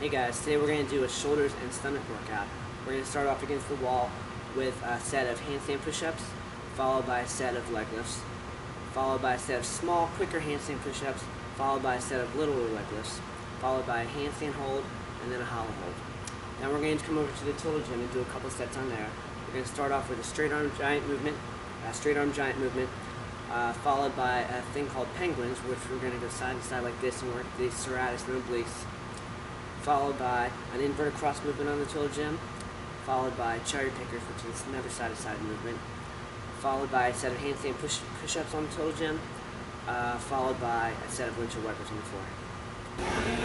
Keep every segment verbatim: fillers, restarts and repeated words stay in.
Hey guys, today we're going to do a shoulders and stomach workout. We're going to start off against the wall with a set of handstand push-ups, followed by a set of leg lifts, followed by a set of small, quicker handstand push-ups, followed by a set of littler leg lifts, followed by a handstand hold, and then a hollow hold. Now we're going to come over to the total gym and do a couple sets on there. We're going to start off with a straight arm giant movement, a straight arm giant movement, uh, followed by a thing called penguins, which we're going to go side to side like this and work the serratus and obliques, followed by an inverted cross movement on the total gym, followed by cherry pickers, which is another side-to-side movement, followed by a set of handstand push push-ups on the total gym, uh, followed by a set of windshield wipers on the floor. Right.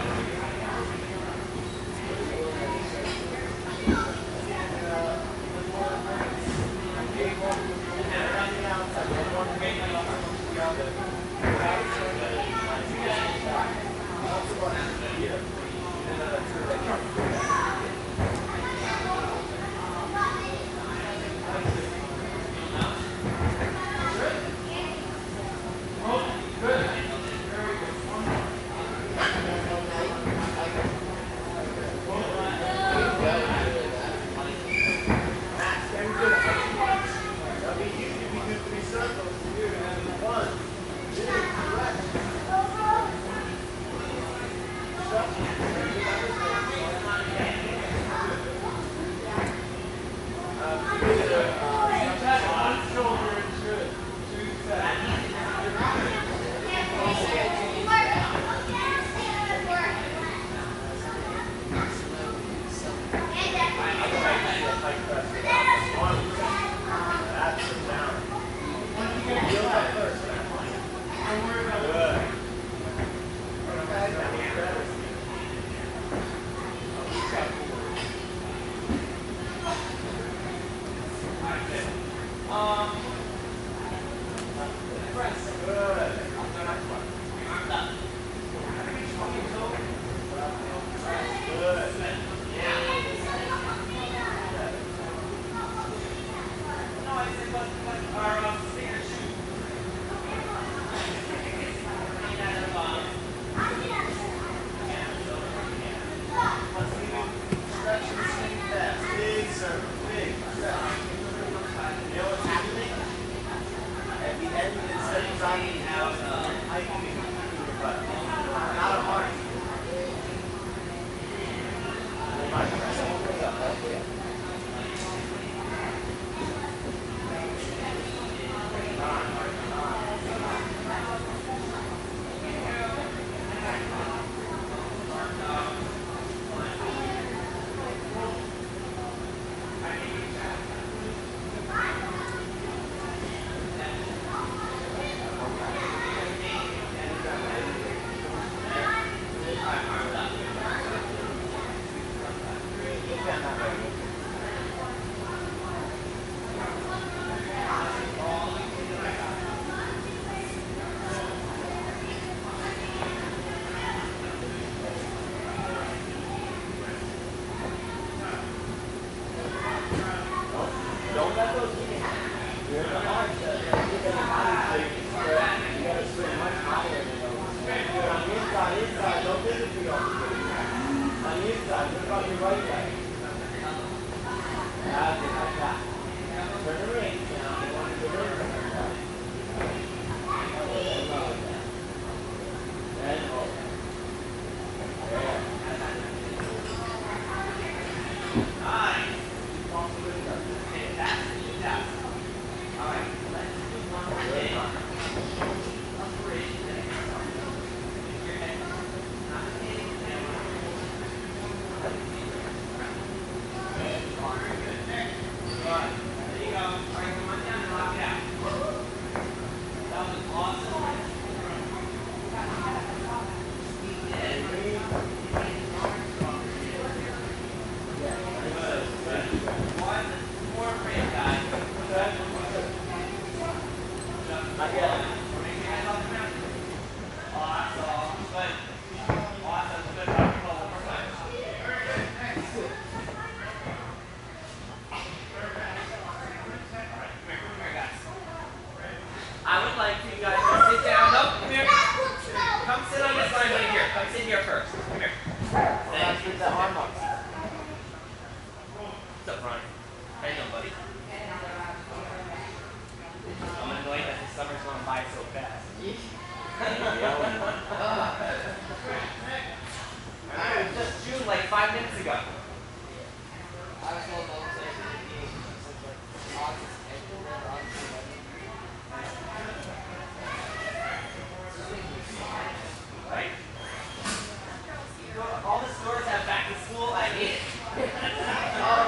all the stores have back to school, I hate it. Oh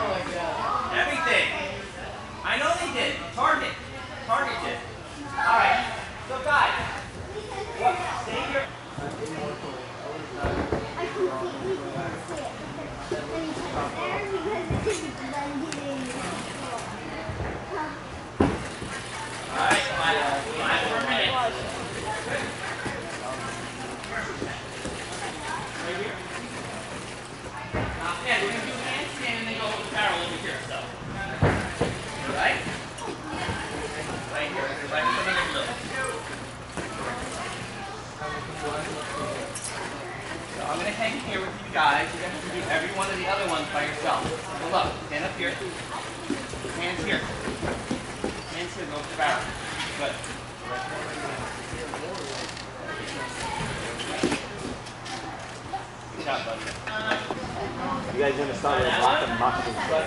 my god. Everything. I know they did. Target. Target did. Alright. So guys. What? Save your... I completely didn't see it. And it's there because it's been getting huh. Alright, come on. Five more minutes. Yeah, we're going to do a handstand and then go with the barrel over here, so. Right? Right here. Right here. Right here. So I'm going to hang here with you guys. You're going to have to do every one of the other ones by yourself. So look, stand up here. Hands here. Hands here, go with the barrel. Good. Good job, buddy. You guys gonna start with lock and mock and sweat?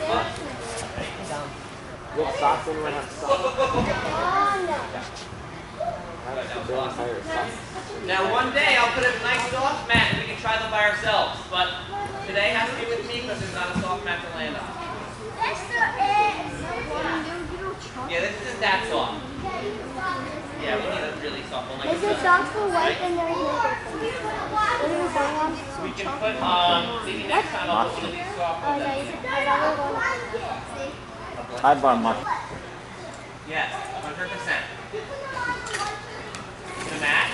You have socks? Anyone have socks? Now one day I'll put a nice soft mat and we can try them by ourselves. But today has to be with me because there's not a soft mat to land on. Yes, there is. Yeah, this isn't that soft. Yeah, we need a really soft one. Like is it soft for white and there is no difference? We can put, um, maybe next time I'll put one of these soft ones. High bar mushroom. Yes, one hundred percent. The mat?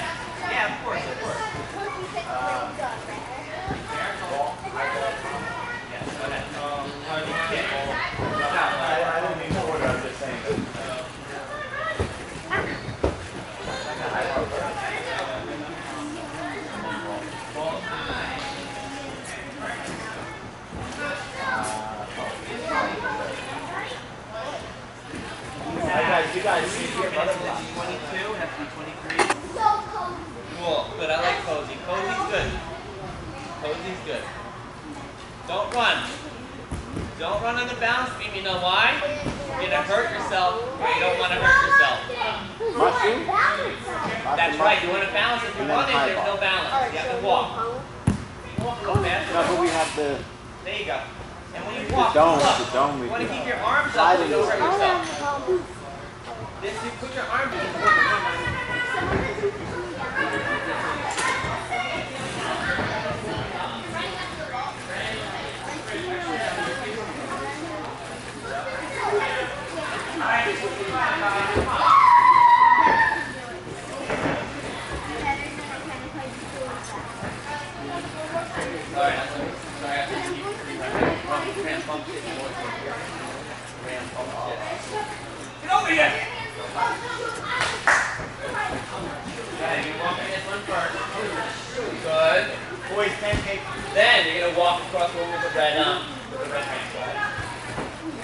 Yeah, of course, of course. Um, yes, so that's, um, how do you get all I don't even know what I was just saying. You guys see here, twenty-two, has to be twenty-three. So cozy. Cool, good, I like cozy. Cozy's good. Cozy's good. Don't run. Don't run on the balance beam, you know why? You're gonna hurt yourself, or you don't wanna hurt yourself. That's right, you wanna balance. If you're running, there's no balance. You have to walk. Walk so fast. No, but we have the... There you go. And when you walk, look, you wanna keep your arms up so you don't hurt yourself. This, you put your arm in. Get over here! Okay, you walk in this one first. Good. Boys pancake. Then you're gonna walk across the one with the red um with the red hand. Go ahead.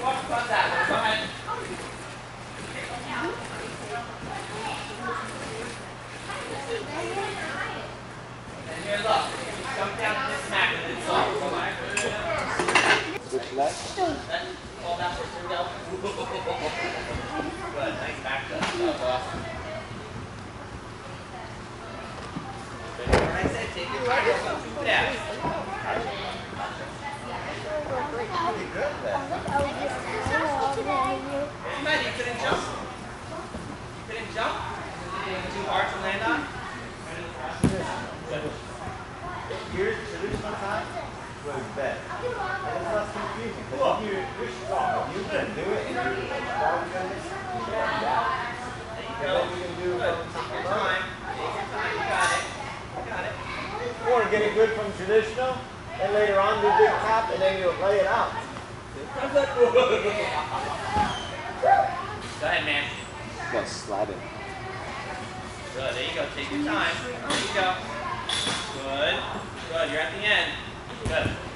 Walk across that one. Go ahead. And here, look. Come down to this smack and it's off. Come on. Which left? Left. All backwards and down. Good, nice back to up off. Like I said, take your time, don't go too fast. Pretty good then. You might, you couldn't jump? You couldn't jump? It was too hard to land on? Your solution time was bad. That's not confusing. Cool. You couldn't do it and you didn't. Yeah. Yeah. There you go. You can do good. Take your time. Take your time. You got it. You got it. Or get it good from traditional, and later on do big tap, and then you'll play it out. Go ahead, man. Got slide it. Good. There you go. Take your time. There you go. Good. Good. You're at the end. Good.